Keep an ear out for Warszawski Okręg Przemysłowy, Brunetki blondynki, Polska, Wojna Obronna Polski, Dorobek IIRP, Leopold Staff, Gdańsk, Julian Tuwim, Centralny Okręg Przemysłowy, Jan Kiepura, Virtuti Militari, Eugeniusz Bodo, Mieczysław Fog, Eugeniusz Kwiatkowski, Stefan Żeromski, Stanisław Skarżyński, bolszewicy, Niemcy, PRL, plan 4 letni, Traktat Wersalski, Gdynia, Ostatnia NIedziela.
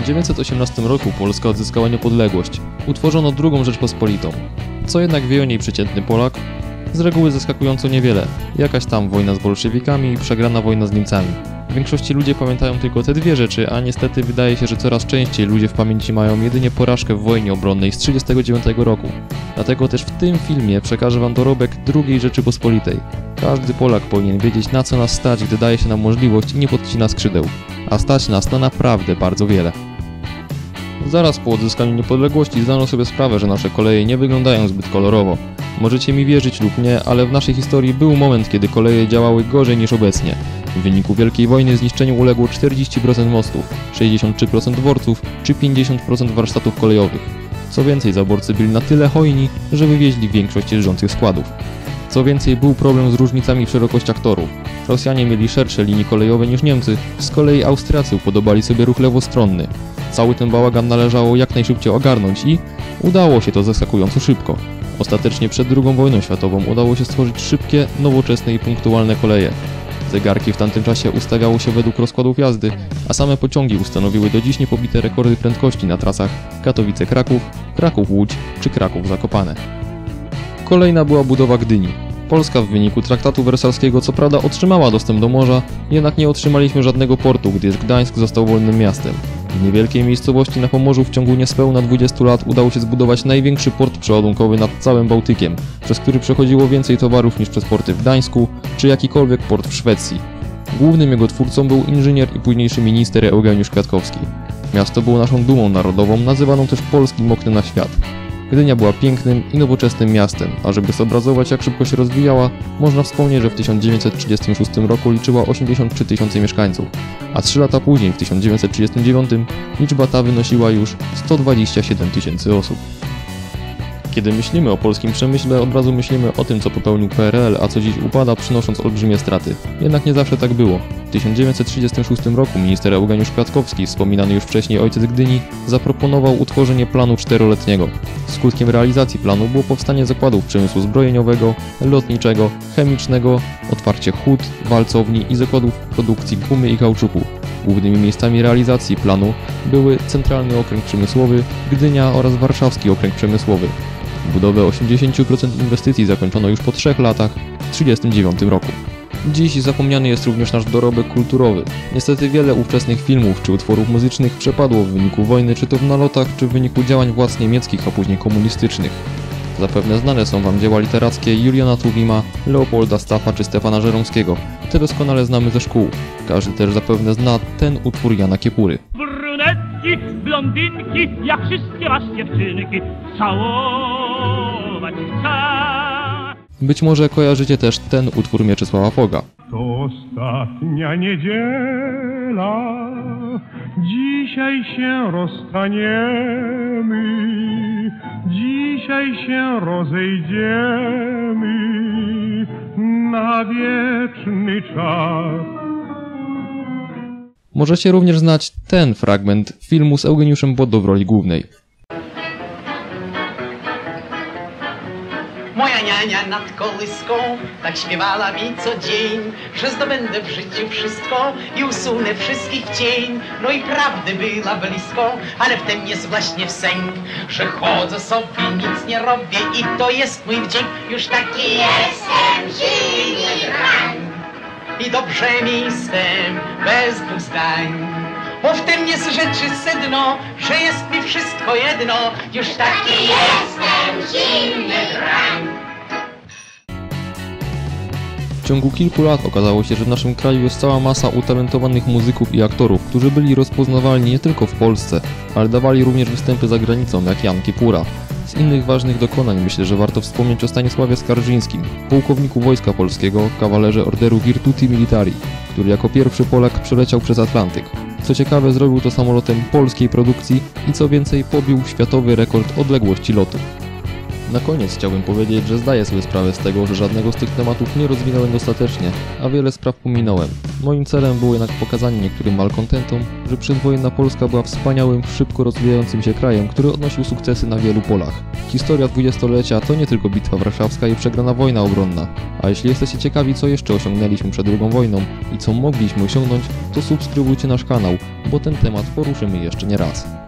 1918 roku Polska odzyskała niepodległość, utworzono II Rzeczpospolitą. Co jednak wie o niej przeciętny Polak? Z reguły zaskakująco niewiele, jakaś tam wojna z bolszewikami i przegrana wojna z Niemcami. W większości ludzie pamiętają tylko te dwie rzeczy, a niestety wydaje się, że coraz częściej ludzie w pamięci mają jedynie porażkę w wojnie obronnej z 1939 roku. Dlatego też w tym filmie przekażę wam dorobek II Rzeczypospolitej. Każdy Polak powinien wiedzieć, na co nas stać, gdy daje się nam możliwość i nie podcina skrzydeł. A stać nas na naprawdę bardzo wiele. Zaraz po odzyskaniu niepodległości zdano sobie sprawę, że nasze koleje nie wyglądają zbyt kolorowo. Możecie mi wierzyć lub nie, ale w naszej historii był moment, kiedy koleje działały gorzej niż obecnie. W wyniku Wielkiej Wojny zniszczeniu uległo 40% mostów, 63% dworców czy 50% warsztatów kolejowych. Co więcej, zaborcy byli na tyle hojni, że wywieźli większość jeżdżących składów. Co więcej, był problem z różnicami w szerokościach torów. Rosjanie mieli szersze linie kolejowe niż Niemcy, z kolei Austriacy upodobali sobie ruch lewostronny. Cały ten bałagan należało jak najszybciej ogarnąć i udało się to zaskakująco szybko. Ostatecznie przed II wojną światową udało się stworzyć szybkie, nowoczesne i punktualne koleje. Zegarki w tamtym czasie ustawiało się według rozkładów jazdy, a same pociągi ustanowiły do dziś niepobite rekordy prędkości na trasach Katowice-Kraków, Kraków-Łódź czy Kraków-Zakopane. Kolejna była budowa Gdyni. Polska w wyniku Traktatu Wersalskiego co prawda otrzymała dostęp do morza, jednak nie otrzymaliśmy żadnego portu, gdyż Gdańsk został wolnym miastem. W niewielkiej miejscowości na Pomorzu w ciągu niespełna 20 lat udało się zbudować największy port przeładunkowy nad całym Bałtykiem, przez który przechodziło więcej towarów niż przez porty w Gdańsku czy jakikolwiek port w Szwecji. Głównym jego twórcą był inżynier i późniejszy minister Eugeniusz Kwiatkowski. Miasto było naszą dumą narodową, nazywaną też polskim oknem na świat. Gdynia była pięknym i nowoczesnym miastem, a żeby zobrazować, jak szybko się rozwijała, można wspomnieć, że w 1936 roku liczyła 83 000 mieszkańców, a 3 lata później, w 1939, liczba ta wynosiła już 127 000 osób. Kiedy myślimy o polskim przemyśle, od razu myślimy o tym, co popełnił PRL, a co dziś upada, przynosząc olbrzymie straty. Jednak nie zawsze tak było. W 1936 roku minister Eugeniusz Kwiatkowski, wspominany już wcześniej ojciec Gdyni, zaproponował utworzenie planu czteroletniego. Skutkiem realizacji planu było powstanie zakładów przemysłu zbrojeniowego, lotniczego, chemicznego, otwarcie hut, walcowni i zakładów produkcji gumy i kauczuku. Głównymi miejscami realizacji planu były Centralny Okręg Przemysłowy, Gdynia oraz Warszawski Okręg Przemysłowy. Budowę 80% inwestycji zakończono już po 3 latach, w 1939 roku. Dziś zapomniany jest również nasz dorobek kulturowy. Niestety wiele ówczesnych filmów czy utworów muzycznych przepadło w wyniku wojny, czy to w nalotach, czy w wyniku działań władz niemieckich, a później komunistycznych. Zapewne znane są wam dzieła literackie Juliana Tuwima, Leopolda Staffa czy Stefana Żeromskiego. Te doskonale znamy ze szkół. Każdy też zapewne zna ten utwór Jana Kiepury. Blondynki, jak wszystkie was dziewczynki, całować chcę. Być może kojarzycie też ten utwór Mieczysława Foga. To ostatnia niedziela, dzisiaj się rozstaniemy, dzisiaj się rozejdziemy na wieczny czas. Możecie również znać ten fragment filmu z Eugeniuszem Bodo w roli głównej. Moja niania nad kołyską tak śpiewała mi co dzień, że zdobędę w życiu wszystko i usunę wszystkich cień. No i prawdy była blisko, ale wtem jest właśnie w sęk, że chodzę sobie, nic nie robię i to jest mój wdzięk. Już taki jestem zimny rank. I dobrze mi jestem, bez dwóch zdań. Bo w tym jest rzeczy sedno, że jest mi wszystko jedno. Już taki jestem, zimny drań. W ciągu kilku lat okazało się, że w naszym kraju jest cała masa utalentowanych muzyków i aktorów, którzy byli rozpoznawalni nie tylko w Polsce, ale dawali również występy za granicą, jak Jan Kiepura. Z innych ważnych dokonań myślę, że warto wspomnieć o Stanisławie Skarżyńskim, pułkowniku Wojska Polskiego, kawalerze orderu Virtuti Militari, który jako pierwszy Polak przeleciał przez Atlantyk. Co ciekawe, zrobił to samolotem polskiej produkcji i co więcej, pobił światowy rekord odległości lotu. Na koniec chciałbym powiedzieć, że zdaję sobie sprawę z tego, że żadnego z tych tematów nie rozwinąłem dostatecznie, a wiele spraw pominąłem. Moim celem było jednak pokazanie niektórym malkontentom, że przedwojenna Polska była wspaniałym, szybko rozwijającym się krajem, który odnosił sukcesy na wielu polach. Historia dwudziestolecia to nie tylko bitwa warszawska i przegrana wojna obronna, a jeśli jesteście ciekawi, co jeszcze osiągnęliśmy przed II wojną i co mogliśmy osiągnąć, to subskrybujcie nasz kanał, bo ten temat poruszymy jeszcze nie raz.